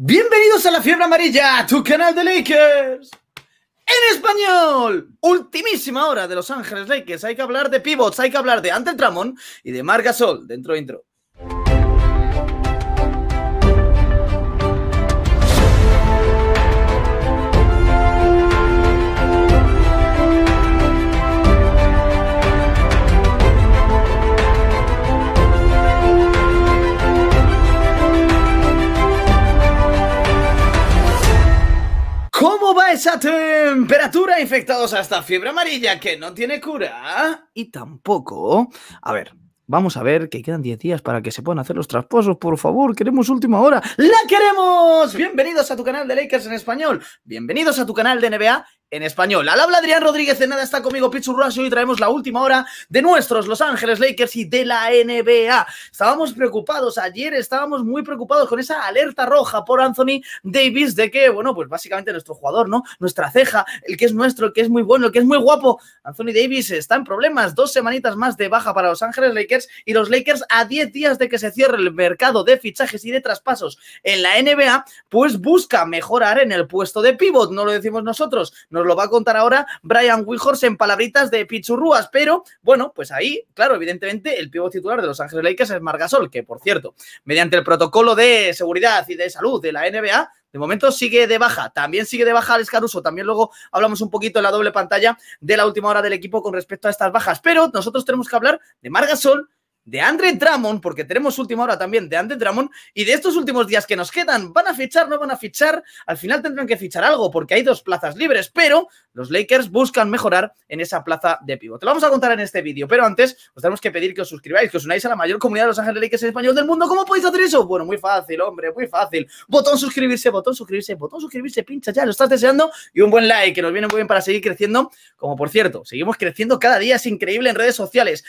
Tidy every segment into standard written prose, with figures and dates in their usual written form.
Bienvenidos a La Fiebre Amarilla, tu canal de Lakers en español. Ultimísima hora de Los Ángeles Lakers. Hay que hablar de pivots, hay que hablar de Andre Drummond y de Marc Gasol. Dentro intro. ¿Cómo va esa temperatura, infectados a esta fiebre amarilla que no tiene cura? Y tampoco... A ver, vamos a ver que quedan 10 días para que se puedan hacer los traspasos. Por favor, queremos última hora. ¡La queremos! Bienvenidos a tu canal de Lakers en español. Bienvenidos a tu canal de NBA en español. Al habla Adrián Rodríguez, de nada está conmigo Pichu Ruas y hoy traemos la última hora de nuestros Los Ángeles Lakers y de la NBA. Estábamos preocupados, ayer estábamos muy preocupados con esa alerta roja por Anthony Davis de que, bueno, pues básicamente nuestro jugador, ¿no? Nuestra ceja, el que es nuestro, el que es muy bueno, el que es muy guapo. Anthony Davis está en problemas, 2 semanitas más de baja para Los Ángeles Lakers y los Lakers a 10 días de que se cierre el mercado de fichajes y de traspasos en la NBA, pues busca mejorar en el puesto de pivot, no lo decimos nosotros, nos lo va a contar ahora Brian Windhorst en palabritas de Pichu Ruas, pero bueno, pues ahí, claro, evidentemente el pívot titular de Los Ángeles Lakers es Marc Gasol, que por cierto, mediante el protocolo de seguridad y de salud de la NBA, de momento sigue de baja, también sigue de baja Alex Caruso, también luego hablamos un poquito en la doble pantalla de la última hora del equipo con respecto a estas bajas, pero nosotros tenemos que hablar de Marc Gasol, de Andre Drummond, porque tenemos última hora también de Andre Drummond, y de estos últimos días que nos quedan, ¿van a fichar, no van a fichar? Al final tendrán que fichar algo, porque hay 2 plazas libres, pero los Lakers buscan mejorar en esa plaza de pívot. Te lo vamos a contar en este vídeo, pero antes os tenemos que pedir que os suscribáis, que os unáis a la mayor comunidad de Los Ángeles Lakers en español del mundo. ¿Cómo podéis hacer eso? Bueno, muy fácil, hombre, muy fácil. Botón suscribirse, botón suscribirse, botón suscribirse, pincha ya, lo estás deseando, y un buen like, que nos viene muy bien para seguir creciendo, como por cierto, seguimos creciendo cada día, es increíble en redes sociales,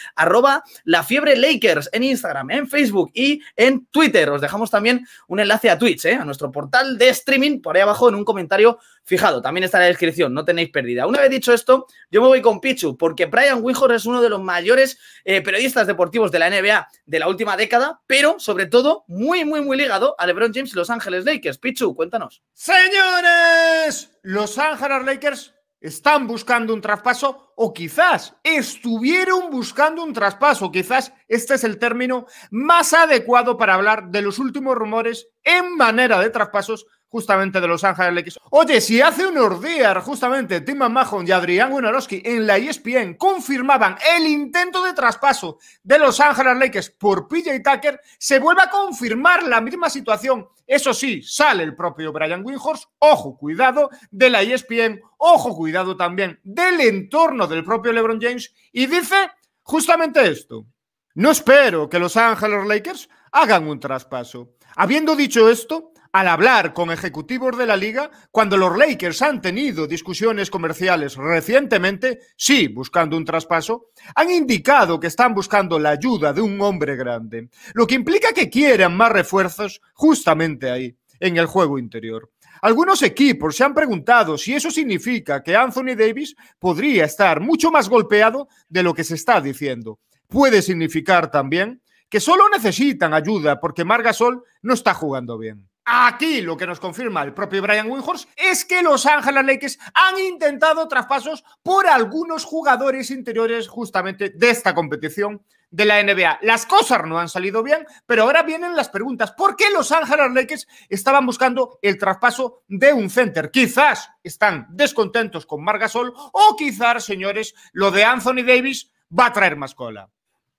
@lafiebre Lakers en Instagram, en Facebook y en Twitter. Os dejamos también un enlace a Twitch, a nuestro portal de streaming, por ahí abajo en un comentario fijado. También está en la descripción, no tenéis pérdida. Una vez dicho esto, yo me voy con Pichu, porque Brian Windhorst es uno de los mayores periodistas deportivos de la NBA de la última década, pero sobre todo muy, muy, muy ligado a LeBron James y Los Ángeles Lakers. Pichu, cuéntanos. Señores, Los Ángeles Lakers están buscando un traspaso o quizás estuvieron buscando un traspaso. Quizás este es el término más adecuado para hablar de los últimos rumores en manera de traspasos justamente de Los Ángeles Lakers. Oye, si hace unos días justamente Tim Mahon y Adrian Wojnarowski en la ESPN confirmaban el intento de traspaso de Los Ángeles Lakers por P.J. Tucker, se vuelve a confirmar la misma situación. Eso sí, sale el propio Brian Windhorst, ojo, cuidado, de la ESPN, ojo, cuidado también del entorno del propio LeBron James, y dice justamente esto: no espero que Los Ángeles Lakers hagan un traspaso. Habiendo dicho esto, al hablar con ejecutivos de la liga, cuando los Lakers han tenido discusiones comerciales recientemente, sí, buscando un traspaso, han indicado que están buscando la ayuda de un hombre grande, lo que implica que quieran más refuerzos justamente ahí, en el juego interior. Algunos equipos se han preguntado si eso significa que Anthony Davis podría estar mucho más golpeado de lo que se está diciendo. Puede significar también que solo necesitan ayuda porque Marc Gasol no está jugando bien. Aquí lo que nos confirma el propio Brian Windhorst es que Los Ángeles Lakers han intentado traspasos por algunos jugadores interiores justamente de esta competición de la NBA. Las cosas no han salido bien, pero ahora vienen las preguntas. ¿Por qué Los Ángeles Lakers estaban buscando el traspaso de un center? Quizás están descontentos con Marc Gasol o quizás, señores, lo de Anthony Davis va a traer más cola.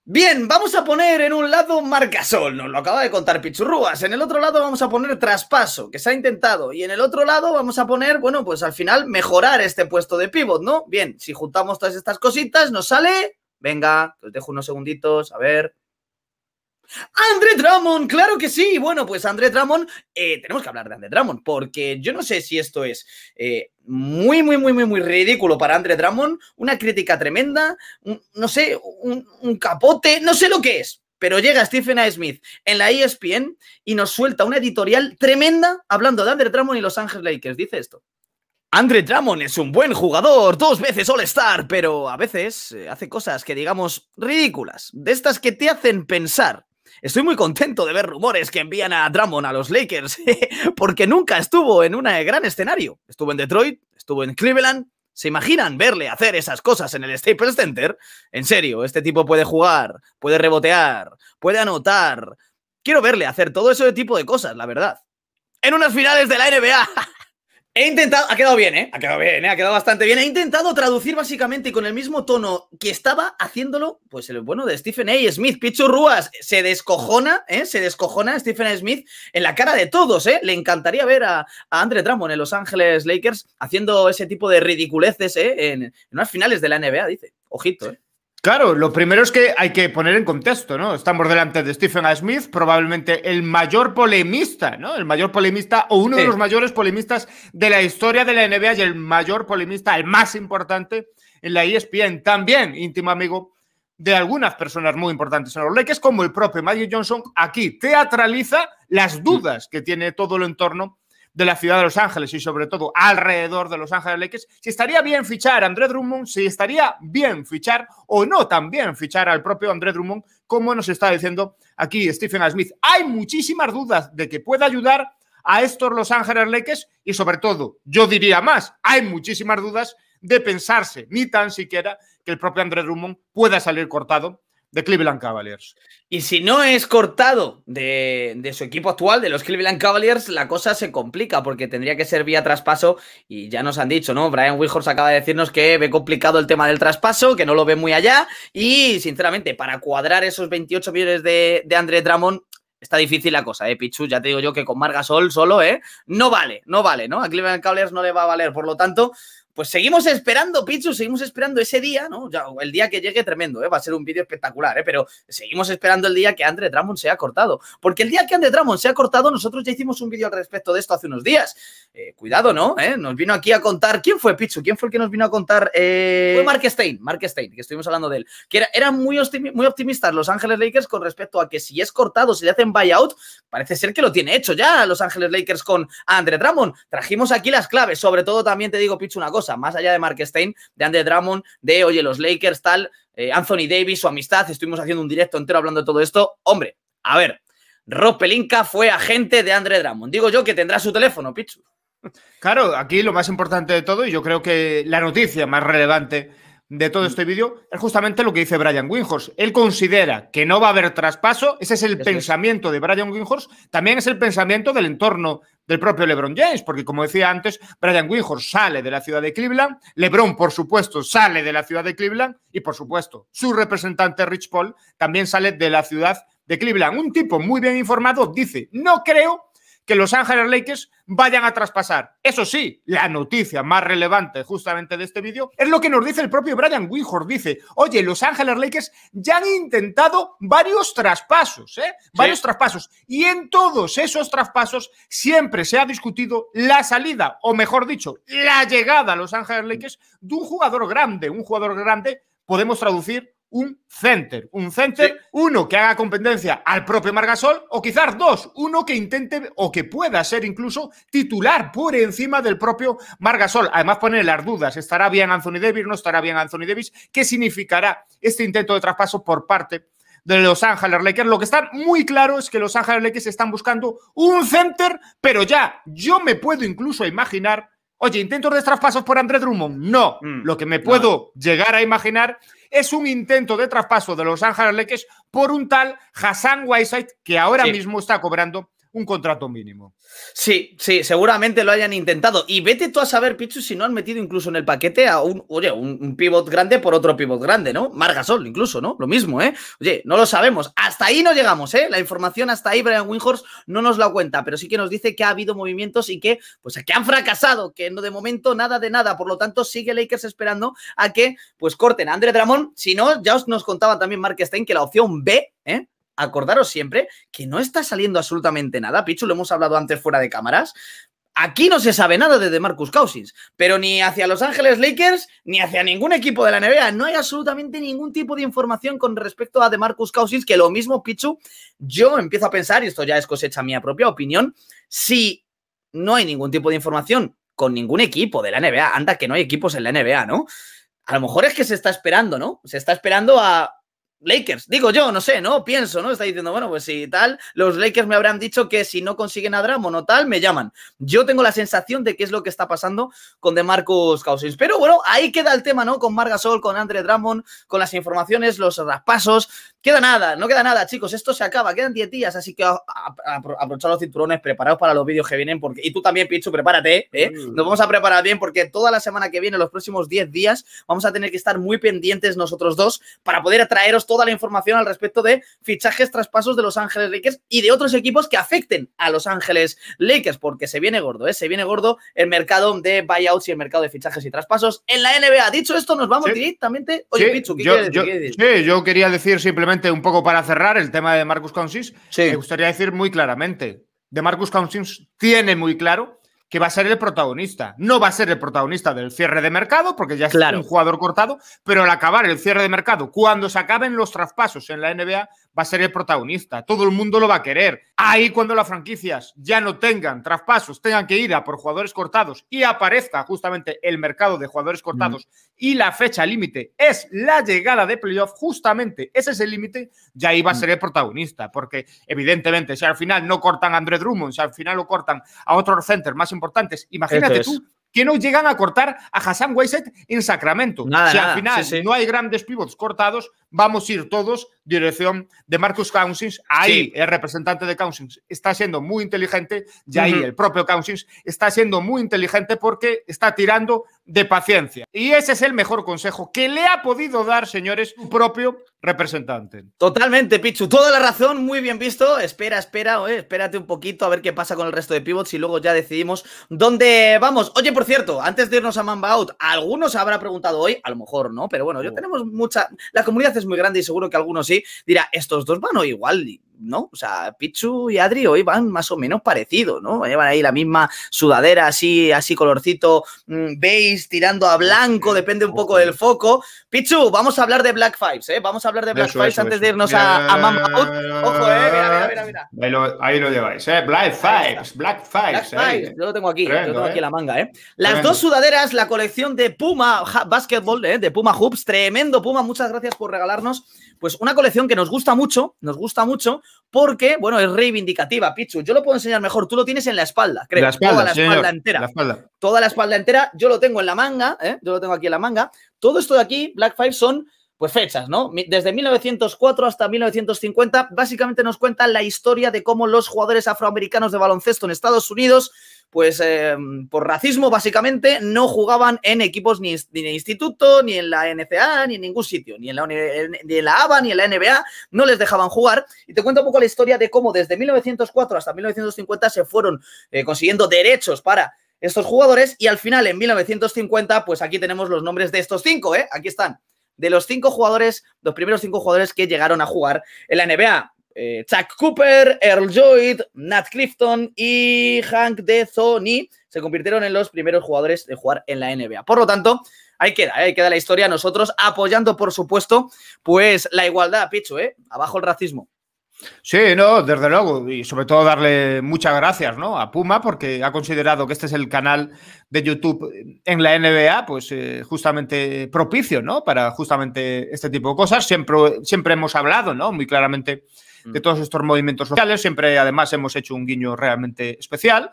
Bien, vamos a poner en un lado Marc Gasol, nos lo acaba de contar Pichu Ruas, en el otro lado vamos a poner traspaso, que se ha intentado, y en el otro lado vamos a poner, bueno, pues al final mejorar este puesto de pívot, ¿no? Bien, si juntamos todas estas cositas, nos sale... Venga, os dejo unos segunditos, a ver... Andre Drummond, claro que sí. Bueno, pues Andre Drummond, tenemos que hablar de Andre Drummond, porque yo no sé si esto es muy ridículo para Andre Drummond, una crítica tremenda, un capote, no sé lo que es, pero llega Stephen A. Smith en la ESPN y nos suelta una editorial tremenda hablando de Andre Drummond y Los Ángeles Lakers. Dice esto: Andre Drummond es un buen jugador, 2 veces All-Star, pero a veces hace cosas que digamos ridículas, de estas que te hacen pensar Estoy muy contento de ver rumores que envían a Drummond a los Lakers, porque nunca estuvo en un gran escenario. Estuvo en Detroit, estuvo en Cleveland. ¿Se imaginan verle hacer esas cosas en el Staples Center? En serio, este tipo puede jugar, puede rebotear, puede anotar. Quiero verle hacer todo ese tipo de cosas, la verdad. En unas finales de la NBA. He intentado... Ha quedado bien, ¿eh? Ha quedado bien, ¿eh? Ha quedado bastante bien. He intentado traducir básicamente con el mismo tono que estaba haciéndolo, pues el bueno de Stephen A. Smith. Pichu Ruas se descojona, ¿eh? Se descojona Stephen A. Smith en la cara de todos, ¿eh? Le encantaría ver a Andre Drummond en Los Ángeles Lakers haciendo ese tipo de ridiculeces, ¿eh? En unas finales de la NBA, dice. Ojito, ¿eh? Claro, lo primero es que hay que poner en contexto, ¿no? Estamos delante de Stephen A. Smith, probablemente el mayor polemista, ¿no? El mayor polemista o uno de los mayores polemistas de la historia de la NBA y el mayor polemista, el más importante en la ESPN. También íntimo amigo de algunas personas muy importantes en los Lakers, como el propio Magic Johnson. Aquí teatraliza las dudas que tiene todo el entorno de la ciudad de Los Ángeles y sobre todo alrededor de Los Ángeles Lakers, si estaría bien fichar a Andre Drummond, si estaría bien fichar o no también fichar al propio Andre Drummond, como nos está diciendo aquí Stephen A. Smith. Hay muchísimas dudas de que pueda ayudar a estos Los Ángeles Lakers y sobre todo, yo diría más, hay muchísimas dudas de pensarse ni tan siquiera que el propio Andre Drummond pueda salir cortado de Cleveland Cavaliers. Y si no es cortado de su equipo actual, de los Cleveland Cavaliers, la cosa se complica porque tendría que ser vía traspaso y ya nos han dicho, ¿no? Brian Windhorst acaba de decirnos que ve complicado el tema del traspaso, que no lo ve muy allá y, sinceramente, para cuadrar esos 28 millones de Andre Drummond está difícil la cosa, ¿eh, Pichu? Ya te digo yo que con Marc Gasol solo, ¿eh? No vale, no vale, ¿no? A Cleveland Cavaliers no le va a valer, por lo tanto... Pues seguimos esperando, Pichu, seguimos esperando ese día, ¿no? Ya, el día que llegue, tremendo, ¿eh? Va a ser un vídeo espectacular, ¿eh? Pero seguimos esperando el día que Andre Drummond sea cortado. Porque el día que Andre Drummond sea cortado, nosotros ya hicimos un vídeo al respecto de esto hace unos días. Cuidado, ¿no? Nos vino aquí a contar... ¿Quién fue, Pichu? ¿Quién fue el que nos vino a contar? Fue Marc Stein, que estuvimos hablando de él. Que eran muy optimistas Los Ángeles Lakers con respecto a que si es cortado, si le hacen buyout, parece ser que lo tiene hecho ya Los Ángeles Lakers con Andre Drummond. Trajimos aquí las claves. Sobre todo también te digo, Pichu, una cosa. Más allá de Marc Stein, de Andre Drummond, de oye, los Lakers, tal, Anthony Davis, su amistad, estuvimos haciendo un directo entero hablando de todo esto. Hombre, a ver, Rob Pelinka fue agente de Andre Drummond. Digo yo que tendrá su teléfono, Pichu. Claro, aquí lo más importante de todo, y yo creo que la noticia más relevante de todo este vídeo, es justamente lo que dice Brian Windhorst. Él considera que no va a haber traspaso. Ese es el pensamiento de Brian Windhorst. También es el pensamiento del entorno del propio LeBron James, porque como decía antes, Brian Windhorst sale de la ciudad de Cleveland, LeBron, por supuesto, sale de la ciudad de Cleveland y, por supuesto, su representante Rich Paul también sale de la ciudad de Cleveland. Un tipo muy bien informado dice, no creo que Los Ángeles Lakers vayan a traspasar. Eso sí, la noticia más relevante justamente de este vídeo es lo que nos dice el propio Brian Windhorst. Dice, oye, Los Ángeles Lakers ya han intentado varios traspasos, ¿eh? Varios traspasos. Y en todos esos traspasos siempre se ha discutido la salida, o mejor dicho, la llegada a Los Ángeles Lakers de un jugador grande. Un jugador grande podemos traducir un center. Un center, uno que haga competencia al propio Marc Gasol o quizás dos, uno que intente o que pueda ser incluso titular por encima del propio Marc Gasol. Además pone las dudas, ¿estará bien Anthony Davis? ¿No estará bien Anthony Davis? ¿Qué significará este intento de traspaso por parte de Los Ángeles Lakers? Lo que está muy claro es que Los Ángeles Lakers están buscando un center, pero ya, yo me puedo incluso imaginar, oye, intentos de traspasos por Andre Drummond. No, lo que me puedo llegar a imaginar es un intento de traspaso de Los Ángeles Lakers por un tal Hassan Whiteside que ahora mismo está cobrando un contrato mínimo. Sí, sí, seguramente lo hayan intentado. Y vete tú a saber, Pichu, si no han metido incluso en el paquete a un pivot grande por otro pivot grande, ¿no? Marc Gasol incluso, ¿no? Lo mismo, ¿eh? Oye, no lo sabemos. Hasta ahí no llegamos, ¿eh? La información hasta ahí Brian Windhorst no nos la cuenta, pero sí que nos dice que ha habido movimientos y que, pues, que han fracasado, que no, de momento nada de nada. Por lo tanto, sigue Lakers esperando a que, pues, corten a Andre Drummond. Si no, ya nos contaba también Marc Stein que la opción B, ¿eh? Acordaros siempre que no está saliendo absolutamente nada. Pichu, lo hemos hablado antes fuera de cámaras. Aquí no se sabe nada de DeMarcus Cousins, pero ni hacia Los Ángeles Lakers, ni hacia ningún equipo de la NBA. No hay absolutamente ningún tipo de información con respecto a DeMarcus Cousins, que lo mismo, Pichu, yo empiezo a pensar, y esto ya es cosecha mía propia opinión, si no hay ningún tipo de información con ningún equipo de la NBA, anda que no hay equipos en la NBA, ¿no? A lo mejor es que se está esperando, ¿no? Se está esperando a... Lakers, digo yo, no sé, ¿no? Pienso, ¿no? Está diciendo, bueno, pues si tal, los Lakers me habrán dicho que si no consiguen a Drummond o tal, me llaman. Yo tengo la sensación de que es lo que está pasando con DeMarcus Cousins. Pero bueno, ahí queda el tema, ¿no? Con Marc Gasol, con Andre Drummond, con las informaciones, los traspasos. Queda nada, no queda nada, chicos. Esto se acaba, quedan 10 días, así que aprovechad los cinturones, preparados para los vídeos que vienen. Porque... Y tú también, Pichu, prepárate, ¿eh? Nos vamos a preparar bien porque toda la semana que viene, los próximos 10 días, vamos a tener que estar muy pendientes nosotros dos para poder traeros toda la información al respecto de fichajes, traspasos de Los Ángeles Lakers y de otros equipos que afecten a Los Ángeles Lakers, porque se viene gordo, ¿eh? Se viene gordo el mercado de buyouts y el mercado de fichajes y traspasos en la NBA. Dicho esto, nos vamos directamente... Oye, Pichu, ¿qué quieres decir? Sí, yo quería decir simplemente un poco para cerrar el tema de DeMarcus Cousins. Sí. Me gustaría decir muy claramente, DeMarcus Cousins tiene muy claro que va a ser el protagonista. No va a ser el protagonista del cierre de mercado, porque ya es un jugador cortado, pero al acabar el cierre de mercado, cuando se acaben los traspasos en la NBA, va a ser el protagonista. Todo el mundo lo va a querer. Ahí cuando las franquicias ya no tengan traspasos, tengan que ir a por jugadores cortados y aparezca justamente el mercado de jugadores cortados y la fecha límite es la llegada de playoff, justamente ese es el límite, ya ahí va a ser el protagonista. Porque evidentemente, si al final no cortan a Andre Drummond, si al final lo cortan a otros centers más importantes. Imagínate tú que no llegan a cortar a Hassan Whiteside en Sacramento. Nada, si al final no hay grandes pivots cortados, vamos a ir todos dirección de DeMarcus Cousins. Ahí el representante de Cousins está siendo muy inteligente y ahí el propio Cousins está siendo muy inteligente porque está tirando de paciencia. Y ese es el mejor consejo que le ha podido dar, señores, su propio representante. Totalmente, Pichu. Toda la razón, muy bien visto. Espérate un poquito a ver qué pasa con el resto de pivots y luego ya decidimos dónde vamos. Oye, por cierto, antes de irnos a Mamba Out, algunos habrá preguntado hoy, a lo mejor no, pero bueno, tenemos mucha... La comunidad es muy grande y seguro que algunos sí. Dirá, estos dos van hoy igual, ¿no? O sea, Pichu y Adri hoy van más o menos parecidos, ¿no? Llevan ahí la misma sudadera, así colorcito beige, tirando a blanco, depende un poco del foco. Pichu, vamos a hablar de Black Fives, ¿eh? Vamos a hablar de Black Fives antes de irnos a Mamba Out. Ojo, mira. Ahí lo lleváis, ¿eh? Black Fives. Yo lo tengo aquí, en la manga, ¿eh? Las dos sudaderas, la colección de Puma Basketball, ¿eh? De Puma Hoops, tremendo Puma, muchas gracias por regalarnos, pues una colección que nos gusta mucho, porque, bueno, es reivindicativa, Pichu. Yo lo puedo enseñar mejor. Tú lo tienes en la espalda, creo. Toda la espalda entera. Yo lo tengo en la manga, ¿eh? Yo lo tengo aquí en la manga. Todo esto de aquí, Black Five, son pues fechas, ¿no? Desde 1904 hasta 1950, básicamente nos cuenta la historia de cómo los jugadores afroamericanos de baloncesto en Estados Unidos, pues por racismo básicamente, no jugaban en equipos ni en el instituto, ni en la NCAA, ni en ningún sitio, ni en la ABA, ni en la NBA, no les dejaban jugar. Y te cuento un poco la historia de cómo desde 1904 hasta 1950 se fueron consiguiendo derechos para estos jugadores y al final, en 1950, pues aquí tenemos los nombres de estos 5, ¿eh? Aquí están. De los 5 jugadores, los primeros 5 jugadores que llegaron a jugar en la NBA. Chuck Cooper, Earl Lloyd, Nat Clifton y Hank DeZoni se convirtieron en los primeros jugadores de jugar en la NBA. Por lo tanto, ahí queda la historia. Nosotros apoyando, por supuesto, pues la igualdad, Pichu, ¿eh? Abajo el racismo. Sí, no, desde luego, y sobre todo darle muchas gracias, ¿no?, a Puma, porque ha considerado que este es el canal de YouTube en la NBA, pues justamente propicio, ¿no?, para justamente este tipo de cosas. Siempre hemos hablado, ¿no?, muy claramente de todos estos movimientos sociales, siempre además hemos hecho un guiño realmente especial.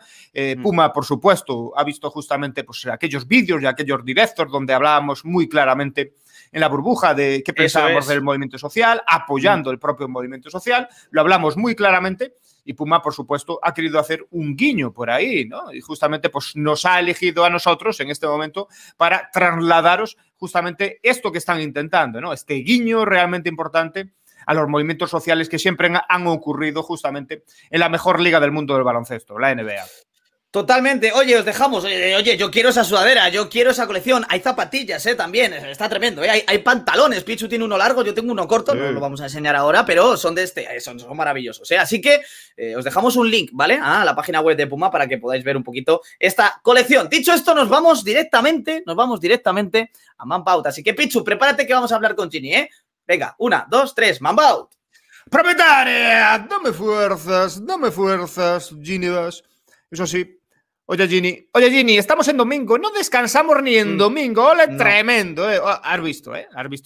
Puma, por supuesto, ha visto justamente pues aquellos vídeos y aquellos directos donde hablábamos muy claramente en la burbuja de qué pensábamos del movimiento social, apoyando el propio movimiento social, lo hablamos muy claramente y Puma, por supuesto, ha querido hacer un guiño por ahí, ¿no? Y justamente pues nos ha elegido a nosotros en este momento para trasladaros justamente esto que están intentando, ¿no? Este guiño realmente importante a los movimientos sociales que siempre han ocurrido justamente en la mejor liga del mundo del baloncesto, la NBA. Totalmente. Oye, os dejamos. Oye, yo quiero esa sudadera, yo quiero esa colección. Hay zapatillas, también. Está tremendo, ¿eh? Hay pantalones. Pichu tiene uno largo, yo tengo uno corto. No lo vamos a enseñar ahora, pero son de este. Son maravillosos, ¿eh? Así que os dejamos un link, ¿vale? A la página web de Puma para que podáis ver un poquito esta colección. Dicho esto, nos vamos directamente a Mamba Out. Así que, Pichu, prepárate que vamos a hablar con Chini, ¿eh? Venga, 1, 2, 3, Mamba Out. Propietaria, dame fuerzas, Jeanie Buss. Eso sí, Oye, Jeanie, estamos en domingo, no descansamos ni en domingo. Ole, no. Tremendo. Has visto,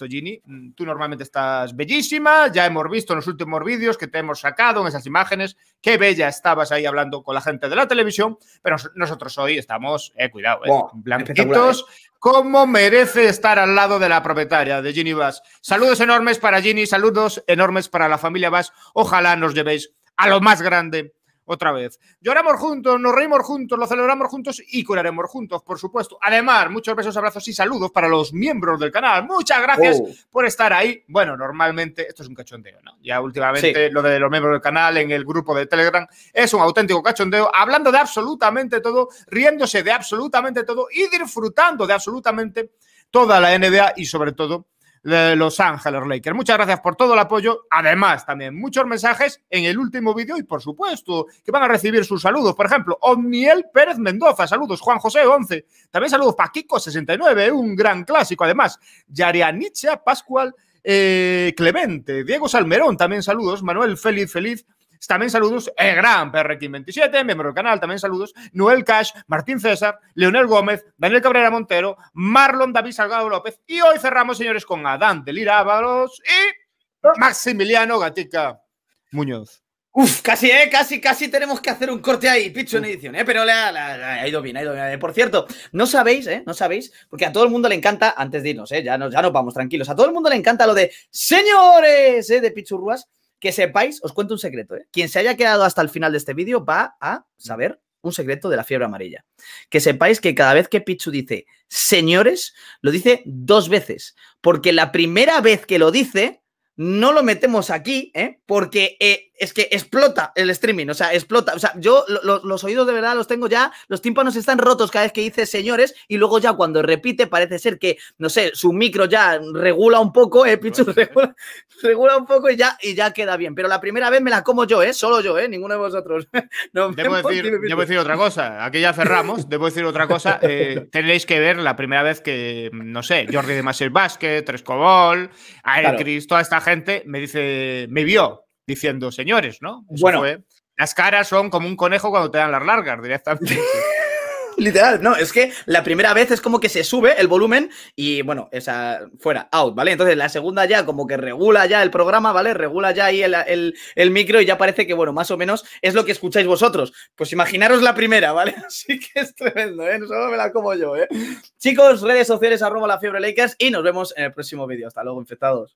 Jeanie. Tú normalmente estás bellísima, ya hemos visto en los últimos vídeos que te hemos sacado en esas imágenes, qué bella estabas ahí hablando con la gente de la televisión, pero nosotros hoy estamos, cuidado, wow, blanquitos, como merece estar al lado de la propietaria de Jeanie Buss. Saludos enormes para Jeanie, saludos enormes para la familia Buss. Ojalá nos llevéis a lo más grande. Otra vez. Lloramos juntos, nos reímos juntos, lo celebramos juntos y curaremos juntos, por supuesto. Además, muchos besos, abrazos y saludos para los miembros del canal. Muchas gracias por estar ahí. Bueno, normalmente, esto es un cachondeo, ¿no? Ya últimamente lo de los miembros del canal en el grupo de Telegram es un auténtico cachondeo, hablando de absolutamente todo, riéndose de absolutamente todo y disfrutando de absolutamente toda la NBA y sobre todo de Los Ángeles Lakers. Muchas gracias por todo el apoyo. Además, también muchos mensajes en el último vídeo y, por supuesto, que van a recibir sus saludos. Por ejemplo, Omniel Pérez Mendoza. Saludos. Juan José 11. También saludos para Kiko 69. Un gran clásico. Además, Yarianicha Pascual Clemente. Diego Salmerón. También saludos. Manuel Feliz. También saludos, Gran PRX27, miembro del canal, también saludos, Noel Cash, Martín César, Leonel Gómez, Daniel Cabrera Montero, Marlon David Salgado López. Y hoy cerramos, señores, con Adán de Lira Ábalos y Maximiliano Gatica Muñoz. Uf, casi tenemos que hacer un corte ahí, Pichu, en edición, pero ha ido bien, Por cierto, no sabéis, porque a todo el mundo le encanta, antes de irnos, ya nos vamos tranquilos, a todo el mundo le encanta lo de señores, de Pichu Ruas. Que sepáis, os cuento un secreto, Quien se haya quedado hasta el final de este vídeo va a saber un secreto de La Fiebre Amarilla. Que sepáis que cada vez que Pichu dice señores, lo dice dos veces. Porque la primera vez que lo dice, no lo metemos aquí, porque es que explota el streaming, explota. Yo los oídos de verdad los tengo ya, los tímpanos están rotos cada vez que dice señores y luego ya cuando repite parece ser que, no sé, su micro ya regula un poco, Pichu regula un poco y ya queda bien. Pero la primera vez me la como yo, solo yo, ninguno de vosotros. Debo decir otra cosa, aquí ya cerramos, debo decir otra cosa, tenéis que ver la primera vez que, no sé, Jordi de Masel Vázquez, Trescobol, Aercris, toda esta gente me vio. Diciendo señores, ¿no? Eso bueno, fue. Las caras son como un conejo cuando te dan las largas directamente. Literal, no, es que la primera vez es como que se sube el volumen y, bueno, esa fuera, out, ¿vale? Entonces la segunda ya como que regula ya el programa, ¿vale? Regula ya ahí el micro y ya parece que, bueno, más o menos es lo que escucháis vosotros. Pues imaginaros la primera, ¿vale? Así que es tremendo, No solo me la como yo, Chicos, redes sociales @LaFiebreLakers y nos vemos en el próximo vídeo. Hasta luego, infectados.